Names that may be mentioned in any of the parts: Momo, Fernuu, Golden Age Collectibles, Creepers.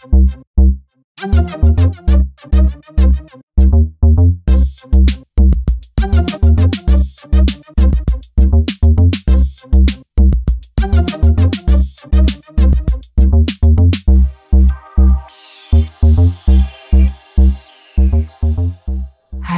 Hi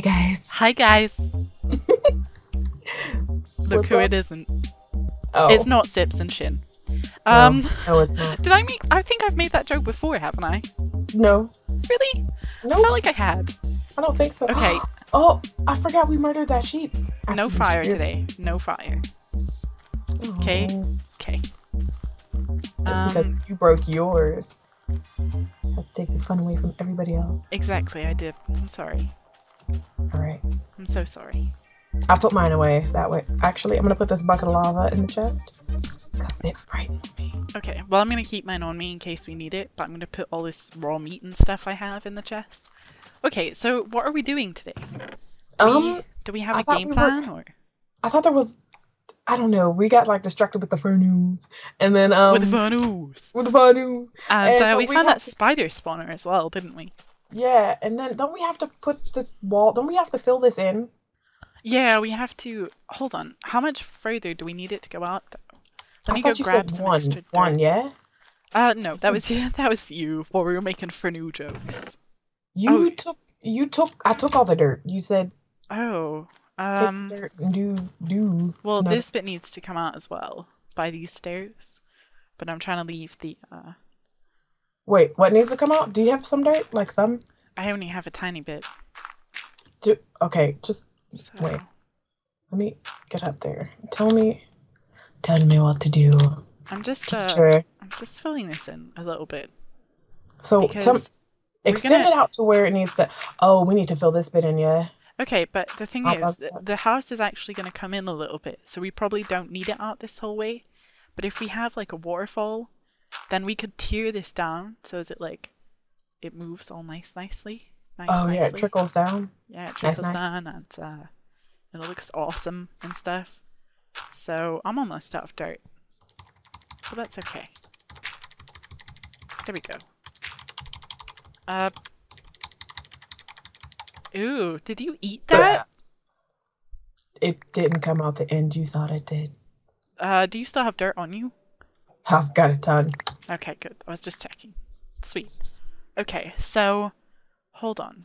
guys. Hi guys. Look who it isn't. Oh. It's not Sips and Shin. No, it's not. Did I make? I think I've made that joke before, haven't I? No. Really? No. I felt like I had. I don't think so. Okay. Oh, I forgot we murdered that sheep. No fire today. No fire. Okay. Okay. Just because you broke yours, let's take the fun away from everybody else. Exactly. I did. I'm sorry. All right. I'm so sorry. I'll put mine away that way. Actually, I'm gonna put this bucket of lava in the chest because it frightens me. Okay, well, I'm gonna keep mine on me in case we need it, but I'm gonna put all this raw meat and stuff I have in the chest. Okay, so what are we doing today? Do we have a game plan? Or I thought there was, I don't know, we got like distracted with the Fernuus, and then with the Fernuu, and we found that spider spawner as well, didn't we? Yeah, and then don't we have to put the wall? Don't we have to fill this in? Yeah, we have to. Hold on. How much further do we need it to go out, though? Let me go grab some extra dirt. One, yeah? No, that was you while we were making Fernuu jokes. I took all the dirt. You said. Oh. Dirt and do. Well, no. This bit needs to come out as well by these stairs, but I'm trying to leave the. Wait, what needs to come out? Do you have some dirt? Like some? I only have a tiny bit. Okay, just. So. Wait, let me get up there. Tell me what to do. I'm just filling this in a little bit. So extend it out to where it needs to. Oh, we need to fill this bit in, yeah. Okay, but the thing is, the house is actually going to come in a little bit, so we probably don't need it out this whole way. But if we have like a waterfall, then we could tear this down so is it like it moves all nicely. Yeah, it trickles down. Yeah, it trickles down, and it looks awesome and stuff. So I'm almost out of dirt, but that's okay. There we go. Ooh, did you eat that? It didn't come out the end you thought it did. Do you still have dirt on you? I've got a ton. Okay, good. I was just checking. Sweet. Okay, so. Hold on.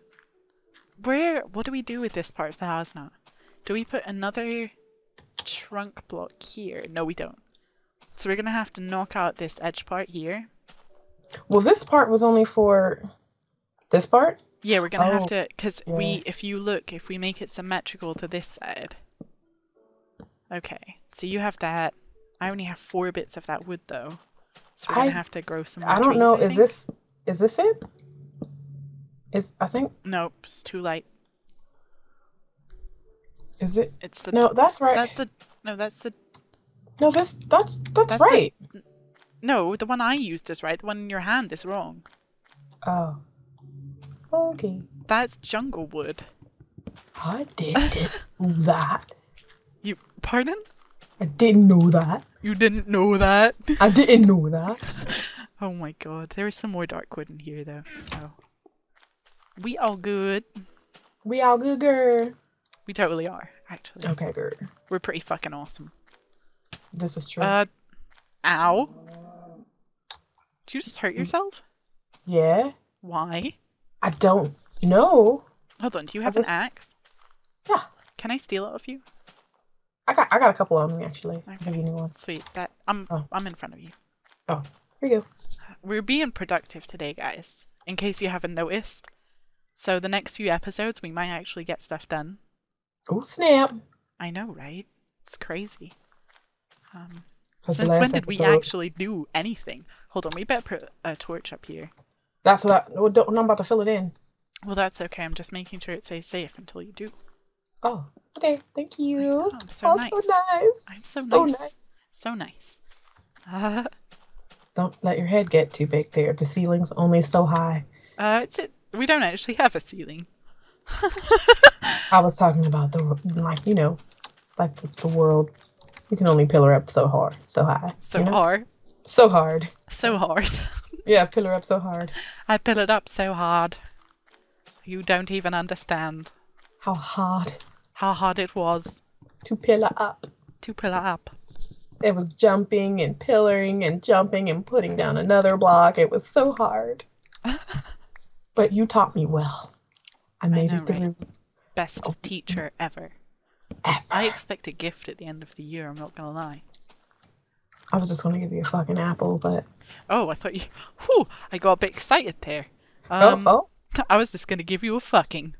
What do we do with this part of the house now? Do we put another trunk block here? No, we don't. So we're going to have to knock out this edge part here. Well, this part was only for this part? Yeah, we're going to have to, because if we make it symmetrical to this side. Okay, so you have that. I only have 4 bits of that wood, though. So we're going to have to grow some more trees, I don't know. Is this it? Nope, it's too light. Is it? It's the. No, that's right. No, that's right. No, the one I used is right. The one in your hand is wrong. Oh. Okay. That's jungle wood. I didn't know that. You pardon? I didn't know that. You didn't know that. I didn't know that. Oh my god, there is some more dark wood in here though. So. We all good. We all good, girl. We totally are, actually. Okay, girl. We're pretty fucking awesome. This is true. Ow. Did you just hurt yourself? Yeah. Why? I don't know. Hold on, do you have an axe? Yeah. Can I steal it off you? I got a couple on me, actually. Okay. I'll give you a new one. Sweet. I'm in front of you. Oh, here you go. We're being productive today, guys, in case you haven't noticed. So the next few episodes, we might actually get stuff done. Oh, snap. I know, right? It's crazy. Since when did we actually do anything? Hold on, we better put a torch up here. That's what I'm about to fill it in. Well, that's okay. I'm just making sure it stays safe until you do. Oh, okay. Thank you. I'm so nice. I'm so nice. So nice. Don't let your head get too big there. The ceiling's only so high. We don't actually have a ceiling. I was talking about the world. You can only pillar up so hard, so high. So hard. So hard. So hard. Yeah, pill her up so hard. I pill it up so hard. You don't even understand. How hard. How hard it was. To pill her up. To pill her up. It was jumping and pillaring and jumping and putting down another block. It was so hard. But you taught me well. I made it through. Right? Best teacher ever. I expect a gift at the end of the year, I'm not gonna lie. I was just gonna give you a fucking apple, but... Oh, I thought you... Whew! I got a bit excited there. I was just gonna give you a fucking...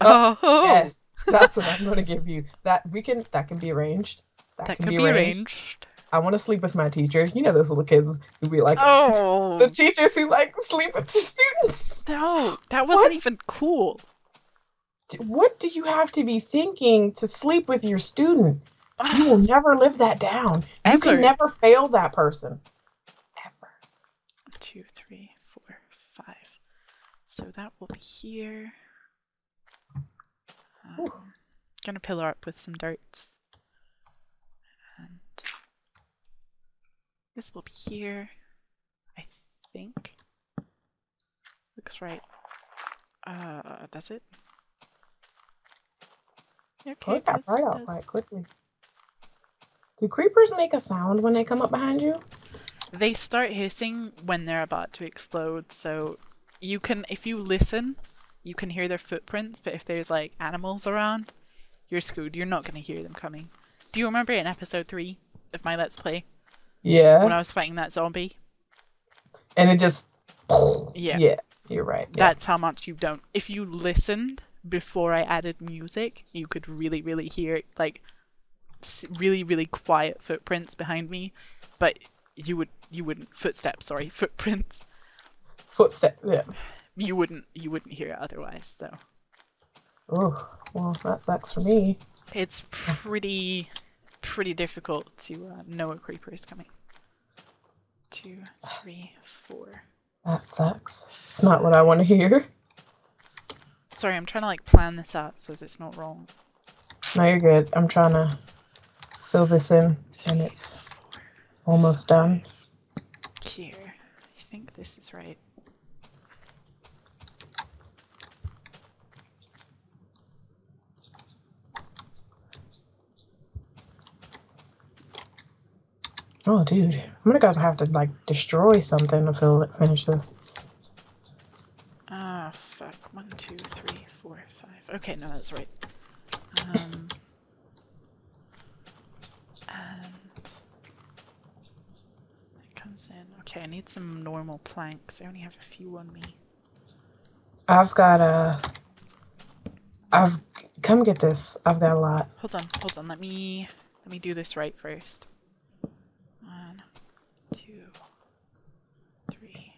Oh! Yes! That's what I'm gonna give you. That can be arranged. That can be arranged. I want to sleep with my teacher. You know those little kids who be like, oh. The teachers who like sleep with the students. No, that wasn't even cool. What do you have to be thinking to sleep with your student? You will never live that down. Ever. You can never fail that person. Ever. 2, 3, 4, 5. So that will be here. Gonna pillow up with some darts. And this will be here, I think. Looks right. Does it? Okay, it got right out quite quickly. Do creepers make a sound when they come up behind you? They start hissing when they're about to explode, so you can, if you listen, you can hear their footprints, but if there's like animals around, you're screwed. You're not going to hear them coming. Do you remember in episode 3 of my Let's Play? Yeah. When I was fighting that zombie? And it just... Yeah. Yeah, you're right. Yeah. That's how much you don't... If you listened before I added music, you could really, really hear, like, really, really quiet footprints behind me, but footprints. Footstep, yeah. You wouldn't hear it otherwise, though. Oh, well, that sucks for me. It's pretty difficult to know a creeper is coming. 2, 3, 4. That sucks. It's not what I want to hear. Sorry, I'm trying to like plan this out so it's not wrong. No, you're good. I'm trying to fill this in, and it's almost done. Here, I think this is right. Oh, dude. I'm gonna have to, like, destroy something to finish this. Ah, fuck. 1, 2, 3, 4, 5. Okay, no, that's right. And... It comes in. Okay, I need some normal planks. I only have a few on me. I've got a... Come get this. I've got a lot. Hold on. Let me do this right first. 1, 2, 3,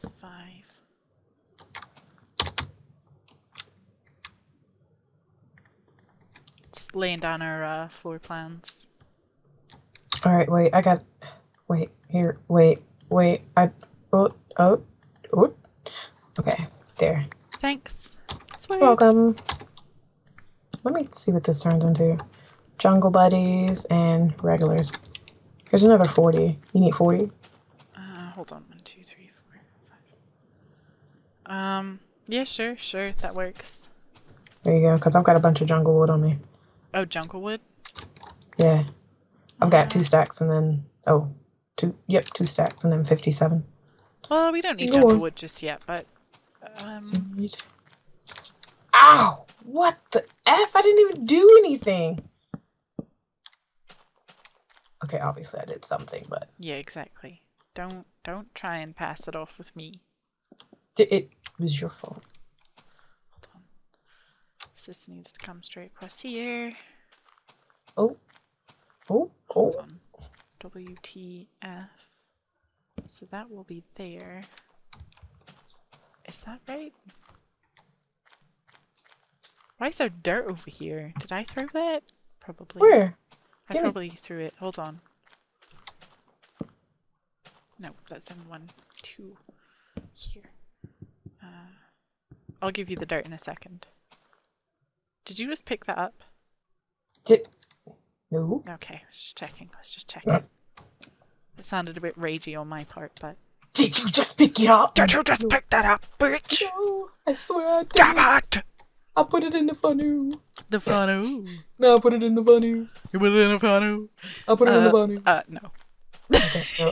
4, 5. Just laying down our floor plans. Alright, wait, oh. Okay, there. Thanks. You're welcome. Let me see what this turns into. Jungle buddies and regulars. Here's another 40. You need 40? Hold on. 1, 2, 3, 4, 5. Yeah, sure. That works. There you go, because I've got a bunch of jungle wood on me. Oh, jungle wood? Yeah. I've got 2 stacks and then... Oh, yep, 2 stacks and then 57. Well, we don't need jungle wood just yet, but... Ow! What the F? I didn't even do anything! Okay, obviously I did something, but... Yeah, exactly. Don't try and pass it off with me. It was your fault. Hold on. This needs to come straight across here. Oh. Hold on. WTF. So that will be there. Is that right? Why is there dirt over here? Did I throw that? Probably. Where? I probably threw it. Hold on. No, that's in 1, 2. Here. I'll give you the dirt in a second. Did you just pick that up? No. Okay, I was just checking. It sounded a bit ragey on my part, but... Did you just pick it up? Did you just pick that up, bitch? No, I swear I did. Damn it! I put it in the Fernuu. The Fernuu? No, I put it in the Fernuu. You put it in the Fernuu? I put it in the Fernuu. No.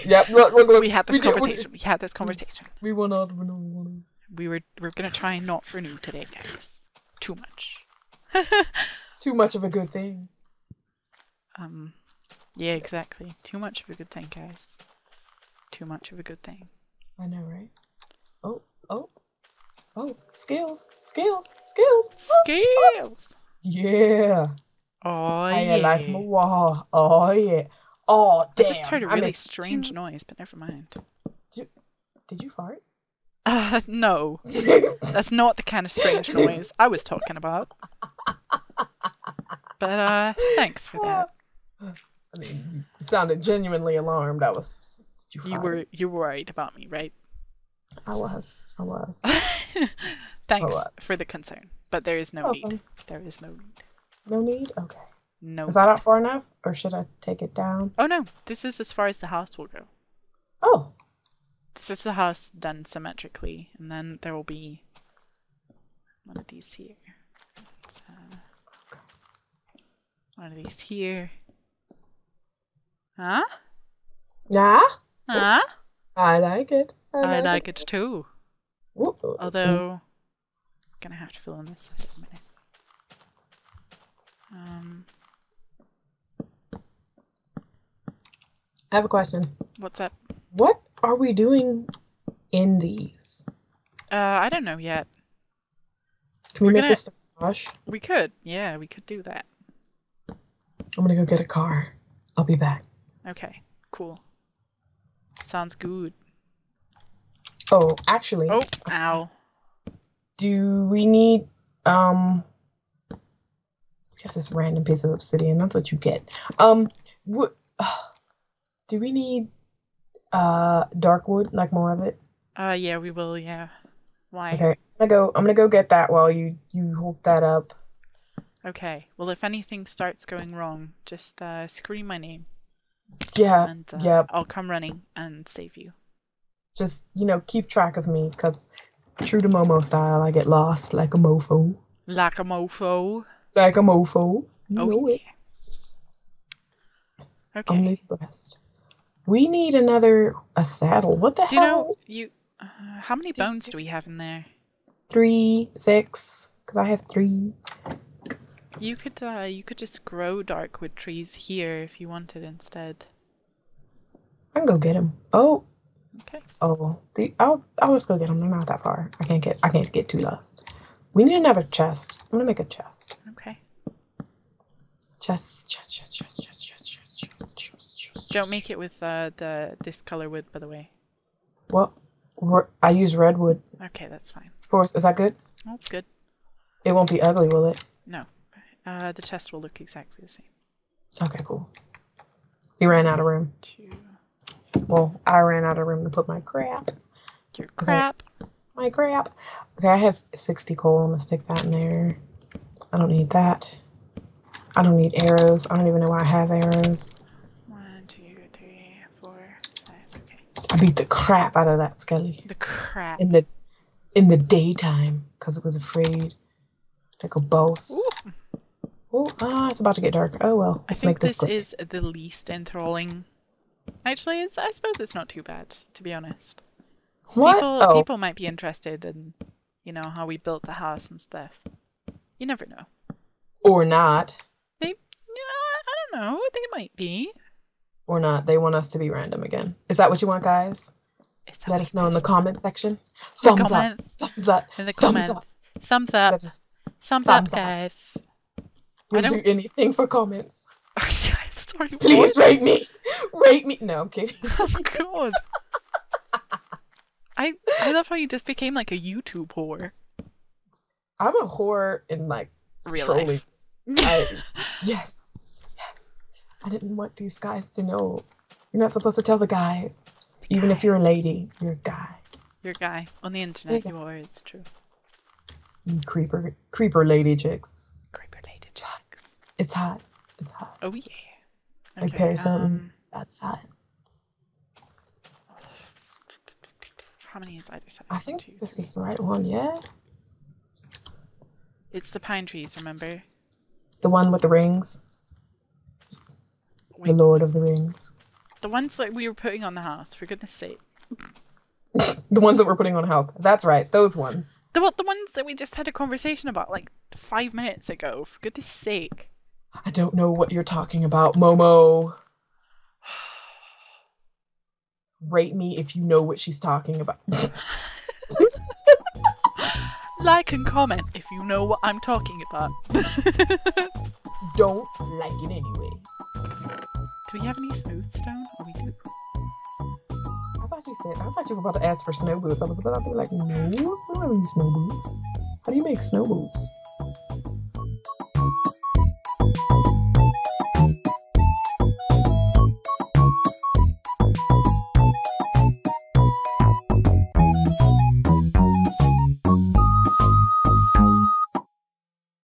Yeah, look. We had this conversation. We had this conversation. We were not Fernuu. We're gonna try and not Fernuu today, guys. Too much. Too much of a good thing. Yeah, exactly. Too much of a good thing, guys. Too much of a good thing. I know, right? Oh, oh, oh! Scales, scales, scales, scales! Oh, oh. Yeah. Oh yeah. I like my wall. Oh yeah. Oh damn! I just heard a really strange noise, but never mind. Did you fart? No. That's not the kind of strange noise I was talking about. But thanks for that. I mean, you sounded genuinely alarmed. I was. You were worried about me, right? I was. Thanks for the concern, but there is no need. There is no need. No need? Okay. No. Is that not far enough, or should I take it down? Oh no, this is as far as the house will go. Oh. This is the house done symmetrically, and then there will be one of these here. One of these here. Huh? Yeah? Huh? I like it. I like it too. Ooh. Although, I'm gonna have to fill in this side in a minute. I have a question. What's up? What are we doing in these? I don't know yet. Can we make this a garage? We could. Yeah, we could do that. I'm gonna go get a car. I'll be back. Okay, cool. Sounds good. Oh, actually. Oh, ow. Do we need, we have this random piece of obsidian. That's what you get. Do we need, dark wood? Like more of it? Yeah, we will, yeah. Why? Okay, I'm gonna go get that while you hold that up. Okay, well, if anything starts going wrong, just, scream my name. Yeah, and, I'll come running and save you. Just, you know, keep track of me, because true to Momo style, I get lost like a mofo. Like a mofo. Like a mofo. You know it. Okay. I'm depressed. We need a saddle. What the hell? Do you know, how many bones do we have in there? 3, 6, because I have 3. You could just grow darkwood trees here if you wanted instead. I can go get them. Oh. Okay. Oh, I'll just go get them. They're not that far. I can't get too lost. We need another chest. I'm gonna make a chest. Okay. Chest. Don't make it with this color wood, by the way. Well, I use redwood. Okay, that's fine. Is that good? That's good. It won't be ugly, will it? No. The chest will look exactly the same. Okay, cool. We ran out of room. 2. Well, I ran out of room to put my crap. Your crap. Okay. My crap. Okay, I have 60 coal. I'm gonna stick that in there. I don't need that. I don't need arrows. I don't even know why I have arrows. 1, 2, 3, 4, 5. Okay. I beat the crap out of that skelly. The crap. In the daytime, because it was afraid, like a boss. Ooh. Oh, it's about to get dark. Oh, well. I think this is the least enthralling. Actually, I suppose it's not too bad, to be honest. What? People might be interested in, you know, how we built the house and stuff. You never know. Or not. They, you know, I don't know. They might be. Or not. They want us to be random again. Is that what you want, guys? Let us know in the comment section. Thumbs up. Thumbs up. In the comments. Thumbs up. Thumbs up, guys. We'll do anything for comments. Sorry, please rate me. Rate me. No, I'm kidding. Oh my god. I love how you just became like a YouTube whore. I'm a whore in like real life. Yes. I didn't want these guys to know. You're not supposed to tell the guys. Even if you're a lady, you're a guy. You're a guy on the internet. You are. It's true. You creeper lady chicks. It's hot. It's hot. Oh, yeah. Okay, that's hot. How many is either side? I think this is the right one, yeah? It's the pine trees, remember? The one with the rings. Wait. The Lord of the Rings. The ones that we were putting on the house, for goodness sake. The ones that we're putting on the house. That's right, those ones. The ones that we just had a conversation about like 5 minutes ago, for goodness sake. I don't know what you're talking about, Momo. Rate me if you know what she's talking about. Like and comment if you know what I'm talking about. Don't like it anyway. Do we have any smooth stone? Oh, we do. I thought you were about to ask for snow boots. I was about to be like, no, we don't have any snow boots. How do you make snow boots?